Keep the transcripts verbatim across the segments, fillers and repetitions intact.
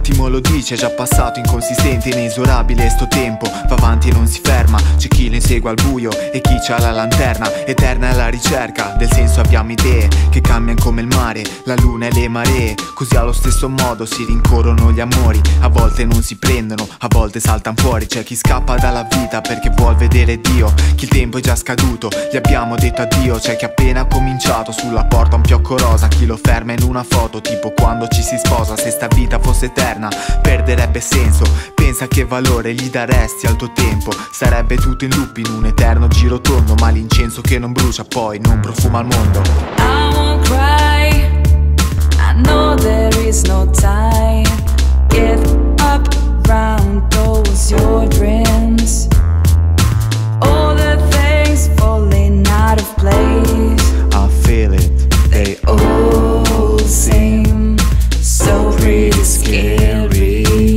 attimo lo dice, è già passato, inconsistente, inesorabile sto tempo, va avanti e non si ferma, c'è chi lo insegue al buio e chi c'ha la lanterna, eterna è la ricerca del senso, abbiamo idee che cambiano come il mare, la luna e le maree, così allo stesso modo si rincorrono gli amori, a volte non si prendono, a volte saltano fuori, c'è chi scappa dalla vita perché vuol vedere Dio, chi il tempo è già scaduto, gli abbiamo detto addio, c'è chi appena cominciato, sulla porta un fiocco rosa, chi lo ferma in una foto, tipo quando ci si sposa, se sta vita fosse eterna, perderebbe senso, pensa che valore gli daresti al tuo tempo, sarebbe tutto in loop in un eterno giro tondo, ma l'incenso che non brucia poi non profuma al mondo. I won't cry, I know there is no time, get up round those your dreams, all the things falling out of place, I feel it, they all seem so pretty scary.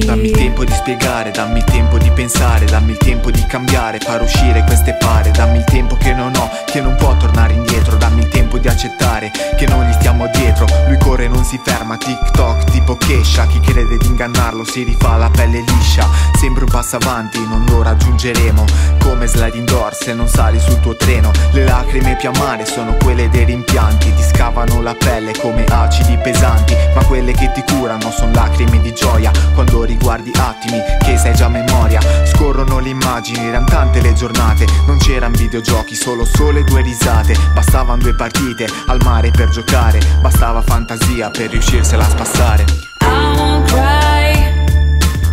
Dammi tempo di spiegare, dammi tempo di pensare, dammi il tempo di cambiare, far uscire queste pare, dammi il tempo che non ho, che non può tornare indietro, dammi il tempo di accettare che non gli stiamo dietro, lui corre e non si ferma, TikTok tipo Kesha, chi crede di ingannarlo si rifà la pelle liscia, sempre un passo avanti, non lo raggiungeremo, come sliding door se non sali sul tuo treno, le lacrime più amare sono quelle dei rimpianti, ti scavano la pelle come acidi pesanti, ma quelle che ti curano sono lacrime di gioia, quando riguardi attimi che sei già memoria, scorrono le immagini, eran tante le giornate, non c'erano videogiochi, solo sole due risate, bastavano due partite al mare per giocare, bastava fantasia per riuscirsela a spassare. I won't cry,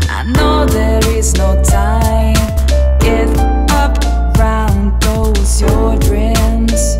I know there is no time, get up round those your dreams,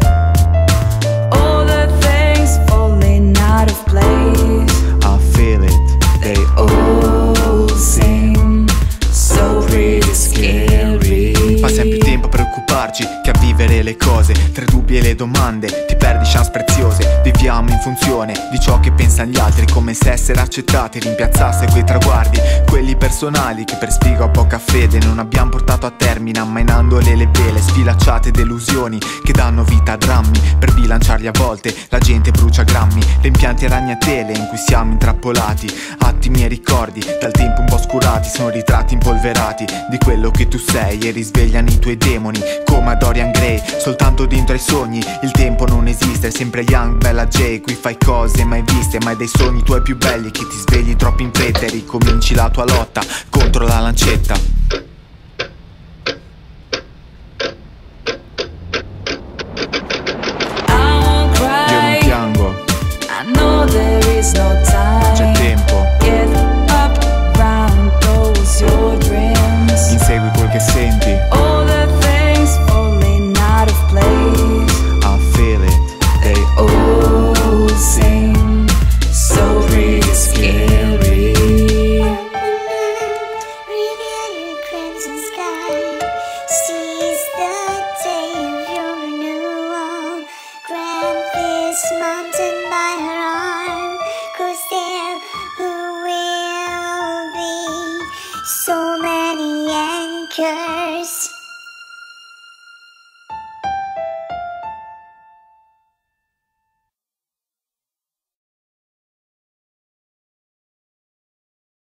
all the things falling out of place, I feel it, they all seem so pretty scary. Passiamo più tempo a preoccuparci che a vivere le cose, tra i dubbi e le domande ti perdi chance preziose, viviamo in funzione di ciò che pensano gli altri, come se essere accettati rimpiazzasse quei traguardi, quelli personali che per spiego a poca fede non abbiamo portato a termine, ammainandole le vele, sfilacciate delusioni che danno vita a drammi, per bilanciarli a volte la gente brucia grammi, rimpianti e ragnatele in cui siamo intrappolati, attimi e ricordi dal tempo un po' oscurati, sono ritratti impolverati di quello che tu sei e risvegliano i tuoi demoni, come a Dorian Gray, soltanto dentro ai sogni, il tempo non esiste, sempre Young, bella J, qui fai cose mai viste, ma hai dei sogni tuoi più belli che ti svegli troppo in fretta e ricominci la tua lotta contro la lancetta. Yeah.